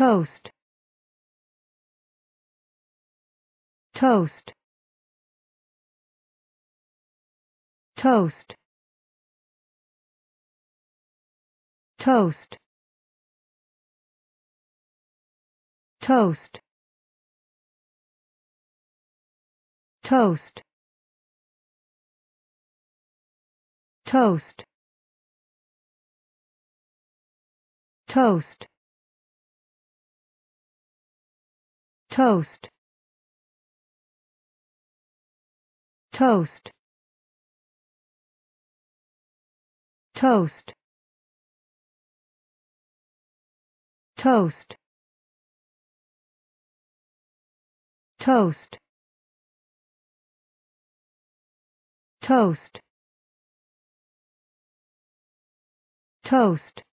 toast, toast, toast, toast, toast, toast, toast, toast, toast, toast, toast, toast, toast, toast, toast,